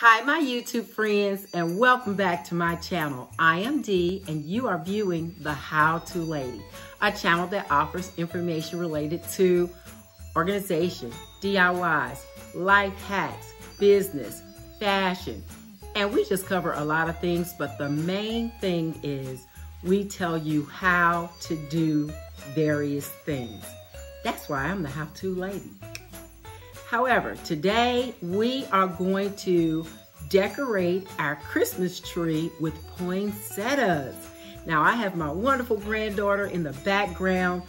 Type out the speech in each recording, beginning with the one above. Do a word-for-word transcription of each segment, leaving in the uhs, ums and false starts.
Hi, my YouTube friends, and welcome back to my channel. I am Dee, and you are viewing The How To Lady, a channel that offers information related to organization, D I Ys, life hacks, business, fashion, and we just cover a lot of things, but the main thing is we tell you how to do various things. That's why I'm the How To Lady. However, today we are going to decorate our Christmas tree with poinsettias. Now I have my wonderful granddaughter in the background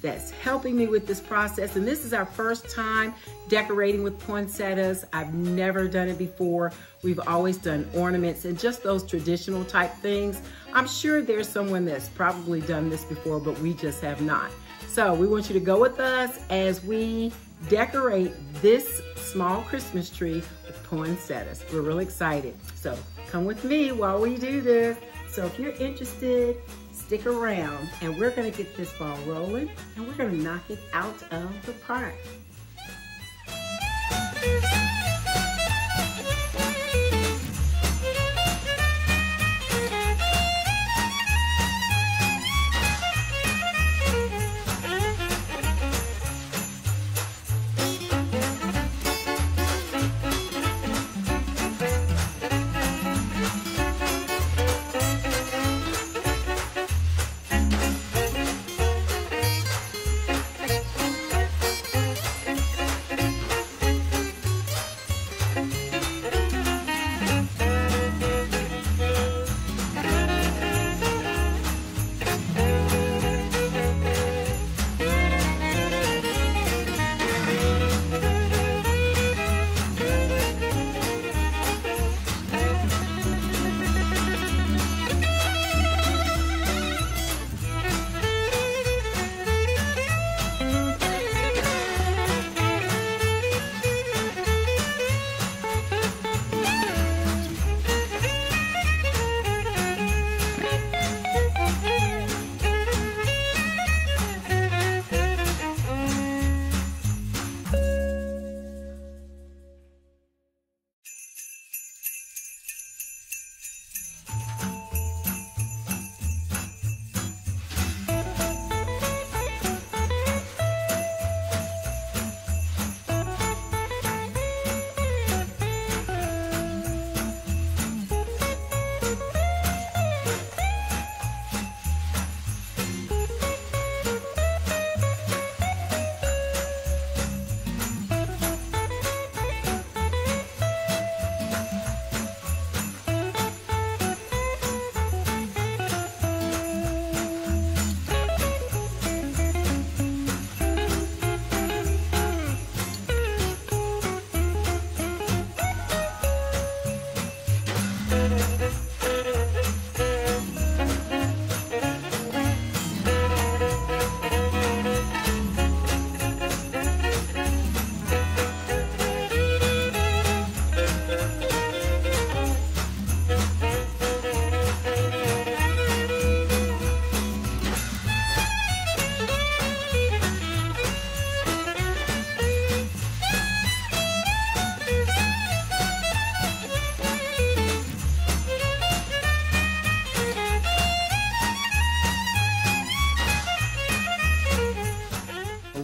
that's helping me with this process, and this is our first time decorating with poinsettias. I've never done it before. We've always done ornaments and just those traditional type things. I'm sure there's someone that's probably done this before, but we just have not. So we want you to go with us as we decorate this small Christmas tree with poinsettias. We're really excited. So come with me while we do this. So if you're interested, stick around, and we're gonna get this ball rolling, and we're gonna knock it out of the park.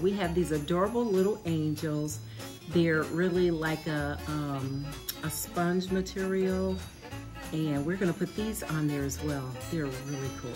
We have these adorable little angels. They're really like a, um, a sponge material, and we're gonna put these on there as well. They're really cool.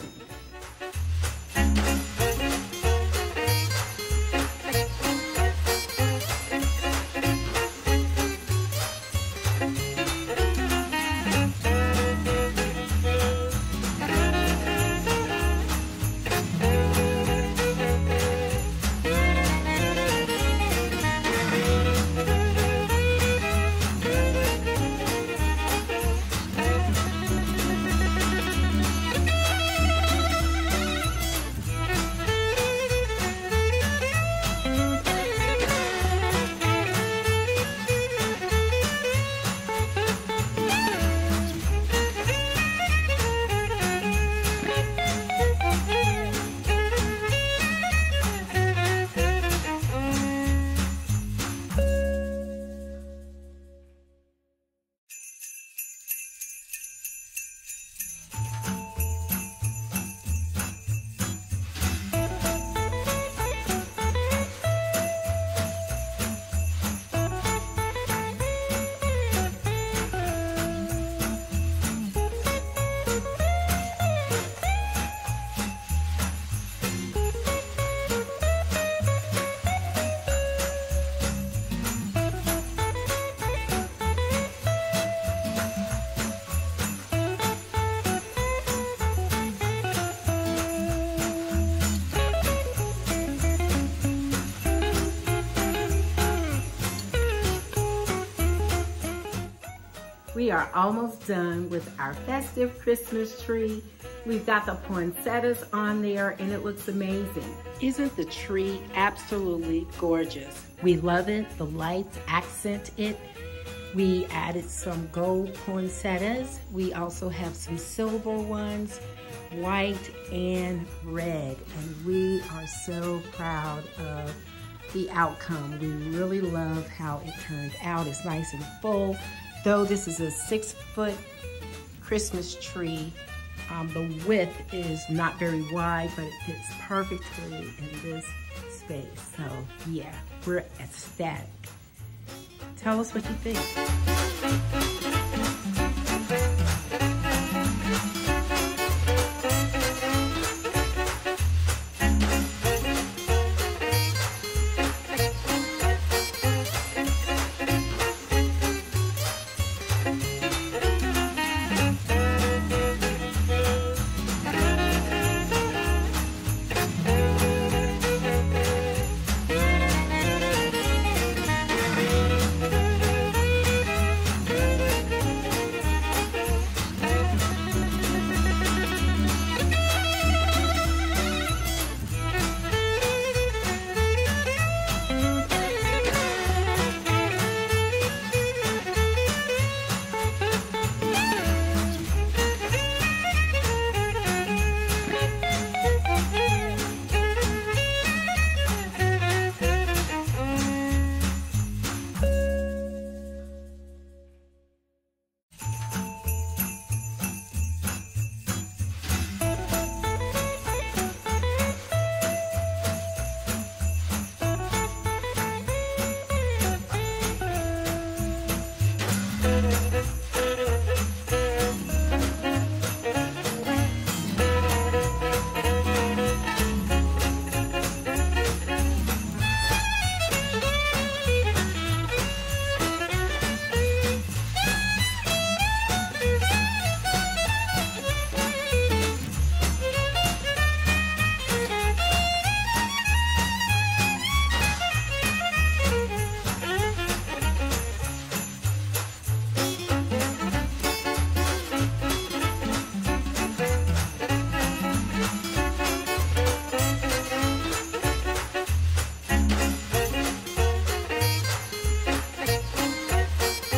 We are almost done with our festive Christmas tree. We've got the poinsettias on there and it looks amazing. Isn't the tree absolutely gorgeous? We love it, the lights accent it. We added some gold poinsettias. We also have some silver ones, white and red. And we are so proud of the outcome. We really love how it turned out. It's nice and full. Though this is a six foot Christmas tree, um, the width is not very wide, but it fits perfectly in this space. So yeah, we're ecstatic. Tell us what you think.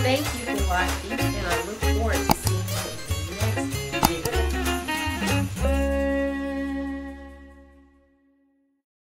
Thank you for watching, and I look forward to seeing you.